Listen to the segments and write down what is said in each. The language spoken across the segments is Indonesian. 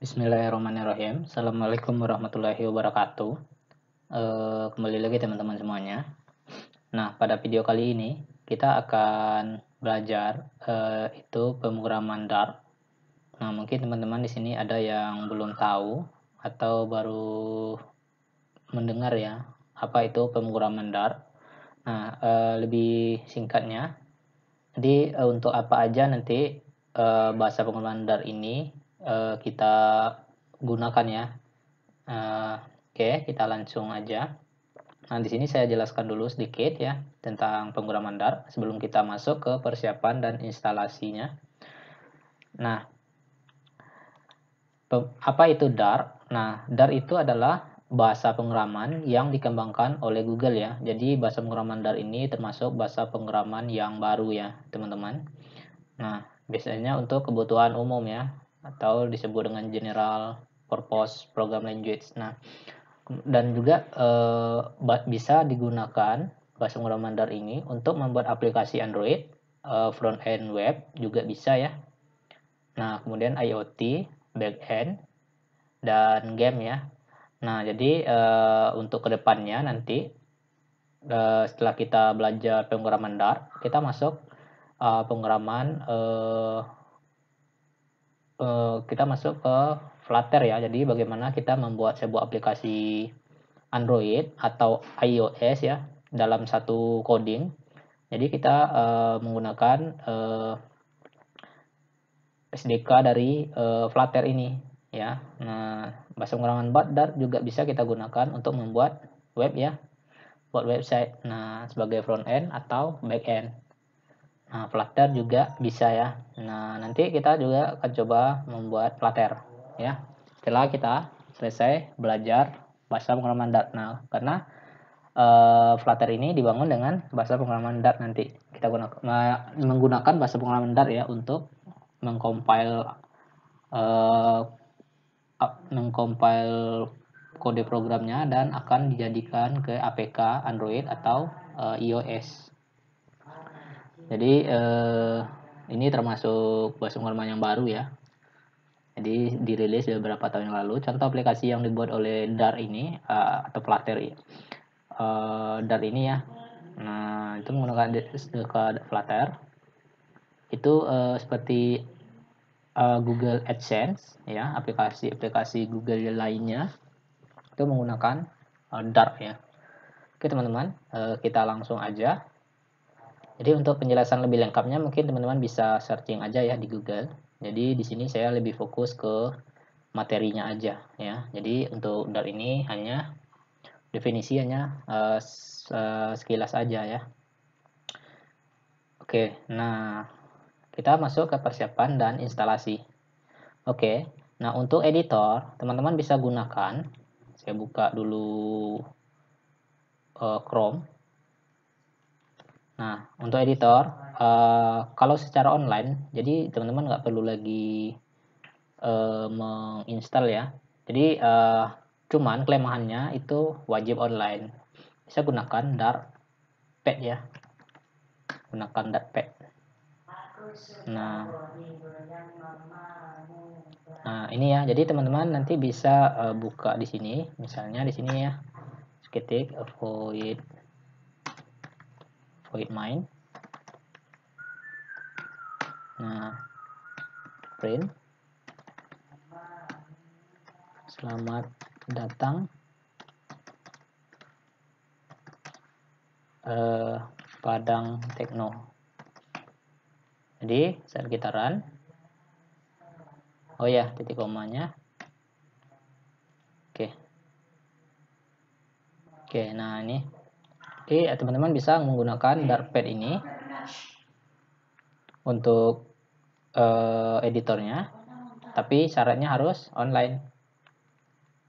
Bismillahirrahmanirrahim. Assalamualaikum warahmatullahi wabarakatuh. Kembali lagi teman-teman semuanya. Nah, pada video kali ini kita akan belajar itu pemrograman Dart. Nah, mungkin teman-teman di sini ada yang belum tahu atau baru mendengar ya apa itu pemrograman Dart. Nah, lebih singkatnya, jadi untuk apa aja nanti bahasa pemrograman Dart ini kita gunakan ya. Oke, kita langsung aja. Nah, di sini saya jelaskan dulu sedikit ya tentang pemrograman Dart sebelum kita masuk ke persiapan dan instalasinya. Nah, apa itu Dart? Nah, Dart itu adalah bahasa pemrograman yang dikembangkan oleh Google ya. Jadi bahasa pemrograman Dart ini termasuk bahasa pemrograman yang baru ya, teman-teman. Nah, biasanya untuk kebutuhan umum ya, atau disebut dengan general purpose program language. Nah, dan juga bisa digunakan bahasa pemrograman Dart ini untuk membuat aplikasi Android, front end web juga bisa ya. Nah, kemudian IoT, back end, dan game ya. Nah, jadi untuk kedepannya nanti setelah kita belajar pemrograman Dart, kita masuk pemrograman kita masuk ke Flutter ya. Jadi bagaimana kita membuat sebuah aplikasi Android atau iOS ya dalam satu coding. Jadi kita menggunakan SDK dari Flutter ini ya. Nah, bahasa pemrograman Dart juga bisa kita gunakan untuk membuat web ya, buat website. Nah, sebagai front end atau back end. Nah, Flutter juga bisa ya. Nah, nanti kita juga akan coba membuat Flutter ya setelah kita selesai belajar bahasa pemrograman Dart. Nah, karena Flutter ini dibangun dengan bahasa pemrograman Dart, nanti kita menggunakan bahasa pemrograman Dart ya untuk mengcompile kode programnya dan akan dijadikan ke APK Android atau iOS. Jadi ini termasuk bahasa pemrograman yang baru ya. Jadi dirilis beberapa tahun yang lalu. Contoh aplikasi yang dibuat oleh Dart ini atau Flutter ya. Dart ini ya. Nah, itu menggunakan SDK Flutter. Itu seperti Google Adsense ya, aplikasi-aplikasi Google lainnya itu menggunakan Dart ya. Oke teman-teman, kita langsung aja. Jadi untuk penjelasan lebih lengkapnya mungkin teman-teman bisa searching aja ya di Google. Jadi di sini saya lebih fokus ke materinya aja ya. Jadi untuk Dart ini hanya definisi, hanya sekilas aja ya. Oke, nah kita masuk ke persiapan dan instalasi. Oke, nah untuk editor teman-teman bisa gunakan, saya buka dulu Chrome. Nah, untuk editor, kalau secara online, jadi teman-teman nggak perlu lagi menginstal ya. Jadi, cuman kelemahannya itu wajib online. Bisa gunakan DartPad ya. Gunakan DartPad. Nah, ini ya. Jadi, teman-teman nanti bisa buka di sini. Misalnya di sini ya. Ketik void main. Nah, print selamat datang Padang Tekno. Jadi saat kita run, oh ya, titik komanya. Oke, nah ini. Oke, teman-teman bisa menggunakan DartPad ini untuk editornya, tapi syaratnya harus online.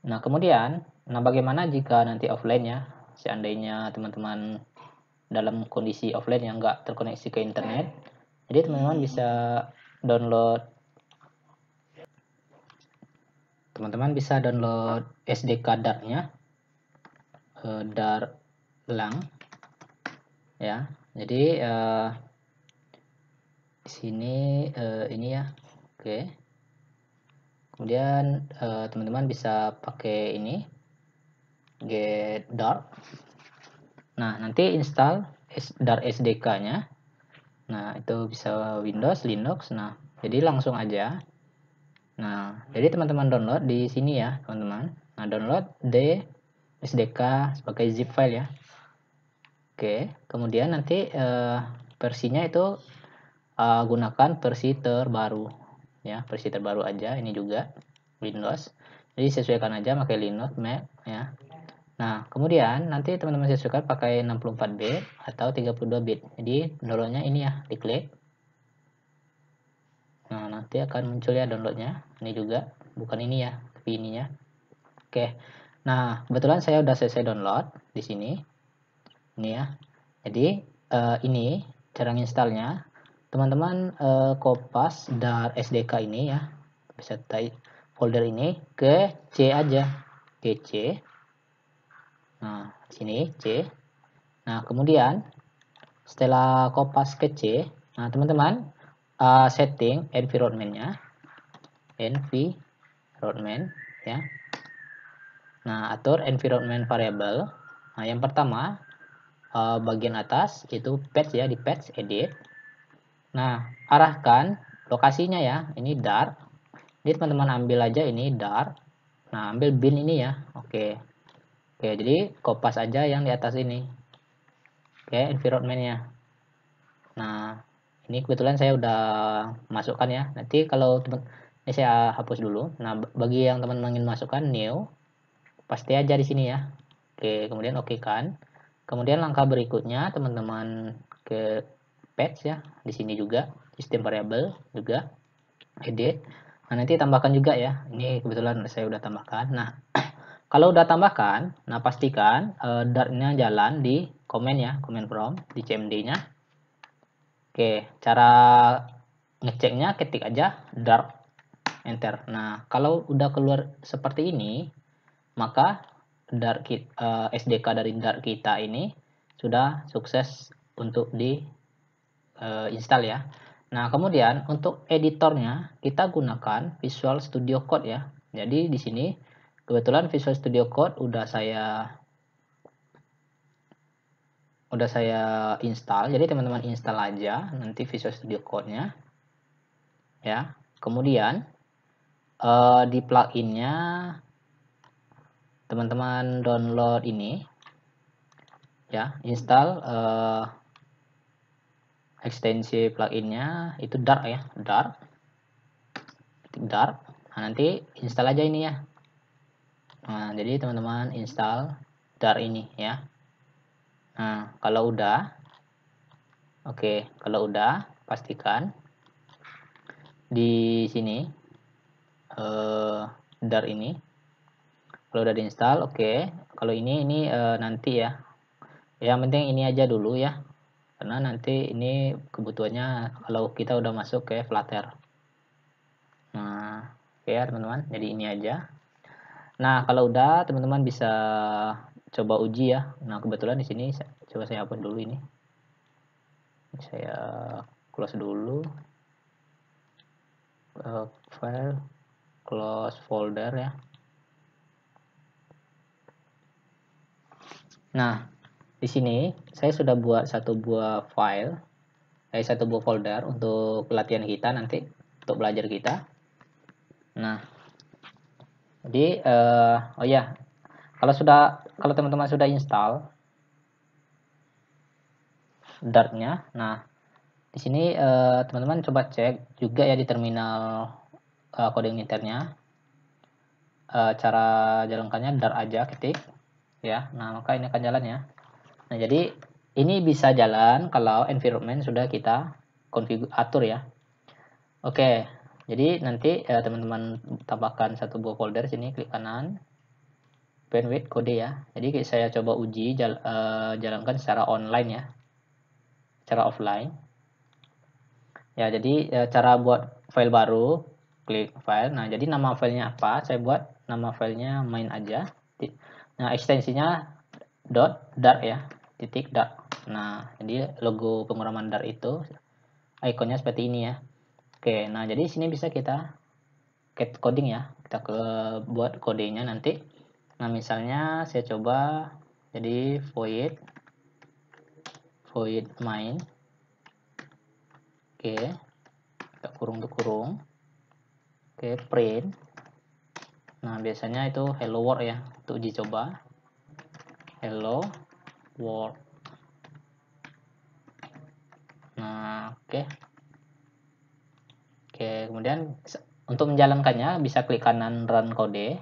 Nah, kemudian, nah bagaimana jika nanti offline ya? Seandainya teman-teman dalam kondisi offline yang nggak terkoneksi ke internet, jadi teman-teman bisa download. Teman-teman bisa download SDK Dart-nya, Dart lang ya. Jadi di sini ini ya. Oke, Kemudian teman-teman bisa pakai ini, get Dart. Nah, nanti install Dart SDK-nya. Nah, itu bisa Windows, Linux. Nah, jadi langsung aja. Nah, jadi teman-teman download di sini ya, teman-teman. Nah, download D SDK sebagai zip file ya. Oke, kemudian nanti versinya itu gunakan versi terbaru ya, versi terbaru aja. Ini juga Windows. Jadi sesuaikan aja pakai Linux, Mac ya. Nah, kemudian nanti teman-teman sesuaikan pakai 64 bit atau 32 bit. Jadi downloadnya ini ya, diklik. Nah, nanti akan muncul ya downloadnya. Ini juga, bukan ini ya, tapi ininya. Oke. Nah, kebetulan saya udah selesai download di sini. Ini ya. Jadi ini cara installnya. Teman-teman kopas Dart SDK ini ya. Bisa type folder ini ke C aja. Ke C. Nah, sini C. Nah, kemudian setelah kopas ke C, nah teman-teman setting environment-nya. Environment ya. Nah, atur environment variable. Nah, yang pertama bagian atas itu patch ya, di patch edit. Nah, arahkan lokasinya ya. Ini Dart. Jadi teman-teman ambil aja ini Dart. Nah, ambil bin ini ya. Oke. Oke, jadi kopas aja yang di atas ini. Oke, environment-nya. Nah, ini kebetulan saya udah masukkan ya. Nanti kalau teman, ini saya hapus dulu. Nah, bagi yang teman-teman ingin masukkan new, pasti aja di sini ya. Oke, kemudian oke kan. Kemudian langkah berikutnya teman-teman ke patch ya. Di sini juga sistem variable juga edit. Nah, nanti tambahkan juga ya. Ini kebetulan saya udah tambahkan. Nah, kalau udah tambahkan, nah pastikan Dart-nya jalan di komen ya, komen prompt di CMD-nya. Oke, cara ngeceknya ketik aja Dart, enter. Nah, kalau udah keluar seperti ini, maka Dart SDK dari Dart kita ini sudah sukses untuk di install ya. Nah, kemudian untuk editornya kita gunakan Visual Studio Code ya. Jadi di sini kebetulan Visual Studio Code udah saya install. Jadi teman-teman install aja nanti Visual Studio Code-nya ya. Kemudian di plugin-nya teman-teman download ini ya, install ekstensi plugin-nya itu Dart ya, Dart. Nah, nanti install aja ini ya. Nah, jadi teman-teman install Dart ini ya. Nah, kalau udah, oke, kalau udah pastikan di sini Dart ini. Kalau udah diinstal, oke. Kalau ini nanti ya. Yang penting ini aja dulu ya. Karena nanti ini kebutuhannya kalau kita udah masuk ke Flutter. Nah, oke ya teman-teman. Jadi ini aja. Nah, kalau udah teman-teman bisa coba uji ya. Nah, kebetulan di sini coba saya hapus dulu ini. Saya close dulu. File, close folder ya. Nah, di sini saya sudah buat satu buah file, satu buah folder untuk pelatihan kita nanti, untuk belajar kita. Nah, jadi, oh ya, kalau teman-teman sudah install Dart-nya, nah di sini teman-teman coba cek juga ya di terminal kode uniternya, cara jalankannya Dart aja ketik, ya. Nah, maka ini akan jalan ya. Nah, jadi ini bisa jalan kalau environment sudah kita atur ya. Oke. Jadi nanti teman-teman tambahkan satu buah folder sini, klik kanan, bandwidth kode ya. Jadi saya coba uji jalankan secara online ya, secara offline. Ya, jadi cara buat file baru, klik file. Nah, jadi nama filenya apa? Saya buat nama filenya main aja. Nah, ekstensinya .dart ya, titik dart. Nah, jadi logo penguraman Dart itu ikonnya seperti ini ya. Oke, nah jadi sini bisa kita paket coding ya, kita buat kodenya nanti. Nah misalnya saya coba jadi void main, oke, kita kurung tuh kurung, oke, print. Nah biasanya itu hello world ya, untuk uji coba hello world. Nah oke, kemudian untuk menjalankannya bisa klik kanan run kode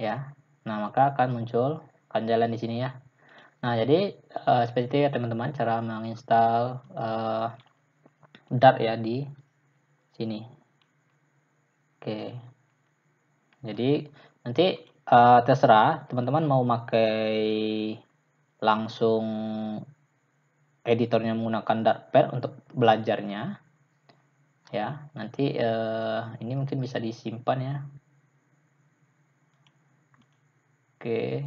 ya. Nah maka akan muncul, akan jalan di sini ya. Nah jadi seperti itu ya teman-teman cara menginstal Dart ya di sini. Oke, jadi nanti terserah teman-teman mau pakai langsung editornya menggunakan DartPad untuk belajarnya ya. Nanti ini mungkin bisa disimpan ya. Oke,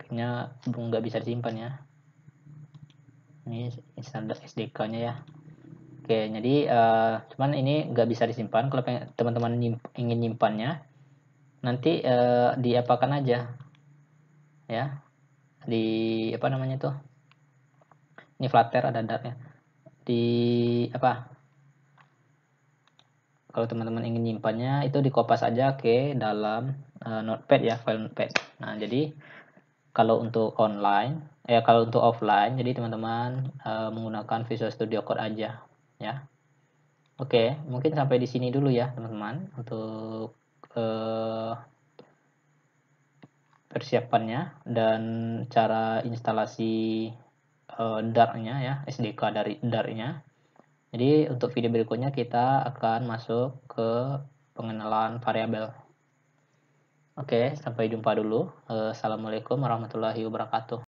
kayaknya nggak bisa disimpan ya, ini standar SDK nya ya. Oke, jadi cuman ini nggak bisa disimpan. Kalau teman-teman ingin nyimpannya nanti diapakan aja ya, di apa namanya tuh, ini Flutter ada Dartnya, di apa, kalau teman-teman ingin nyimpannya itu dikopas aja ke dalam notepad ya, file notepad. Nah jadi kalau untuk online kalau untuk offline jadi teman-teman menggunakan Visual Studio Code aja ya. Oke, mungkin sampai di sini dulu ya teman-teman untuk persiapannya dan cara instalasi Dart-nya ya, SDK dari Dart-nya. Jadi untuk video berikutnya kita akan masuk ke pengenalan variabel. Oke, sampai jumpa dulu. Assalamualaikum warahmatullahi wabarakatuh.